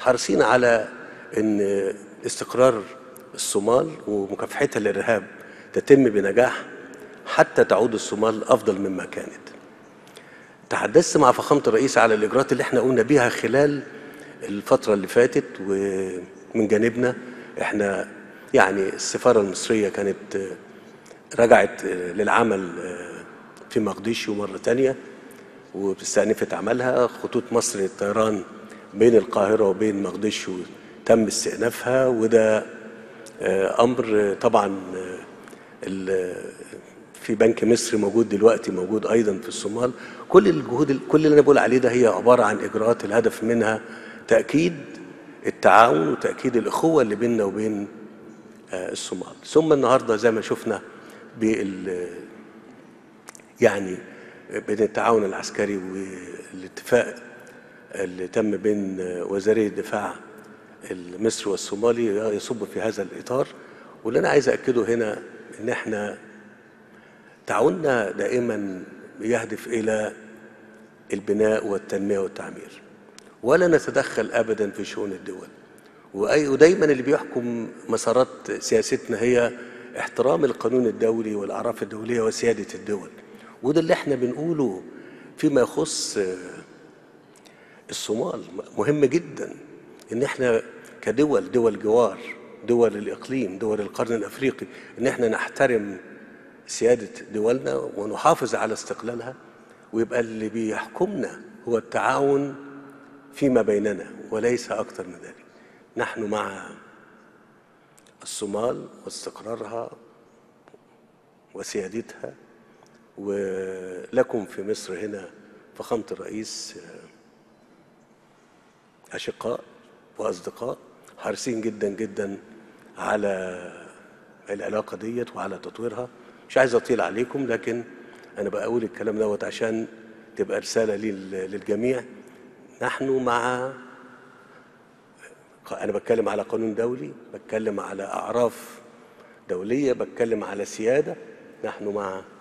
حريصين على أن استقرار الصومال ومكافحتها للإرهاب تتم بنجاح حتى تعود الصومال أفضل مما كانت. تحدثت مع فخامة الرئيس على الإجراءات اللي احنا قمنا بيها خلال الفترة اللي فاتت، ومن جانبنا احنا يعني السفارة المصرية كانت رجعت للعمل في مقديشو مرة تانية وبتستأنفت عملها. خطوط مصر للطيران بين القاهرة وبين مقديشو تم استئنافها، وده أمر طبعا في بنك مصر موجود دلوقتي، موجود أيضا في الصومال. كل الجهود، كل اللي أنا بقول عليه ده هي عبارة عن إجراءات الهدف منها تأكيد التعاون وتأكيد الأخوة اللي بيننا وبين الصومال. ثم النهارده زي ما شفنا يعني بين التعاون العسكري والاتفاق اللي تم بين وزاري الدفاع المصري والصومالي يصب في هذا الإطار. واللي أنا عايز أأكده هنا إن إحنا تعاوننا دائما يهدف إلى البناء والتنمية والتعمير، ولا نتدخل أبدا في شؤون الدول. ودايما اللي بيحكم مسارات سياستنا هي احترام القانون الدولي والأعراف الدولية وسيادة الدول، وده اللي احنا بنقوله فيما يخص الصومال. مهم جدا ان احنا كدول، دول جوار، دول الإقليم، دول القرن الأفريقي، ان احنا نحترم سيادة دولنا ونحافظ على استقلالها، ويبقى اللي بيحكمنا هو التعاون فيما بيننا وليس أكتر من ذلك. نحن مع الصومال واستقرارها وسيادتها. ولكم في مصر هنا فخامة الرئيس أشقاء وأصدقاء حريصين جدا جدا على العلاقة ديت وعلى تطويرها. مش عايز أطيل عليكم، لكن أنا بقول الكلام دوت عشان تبقى رسالة للجميع. نحن مع، أنا بتكلم على قانون دولي، بتكلم على أعراف دولية، بتكلم على سيادة. نحن مع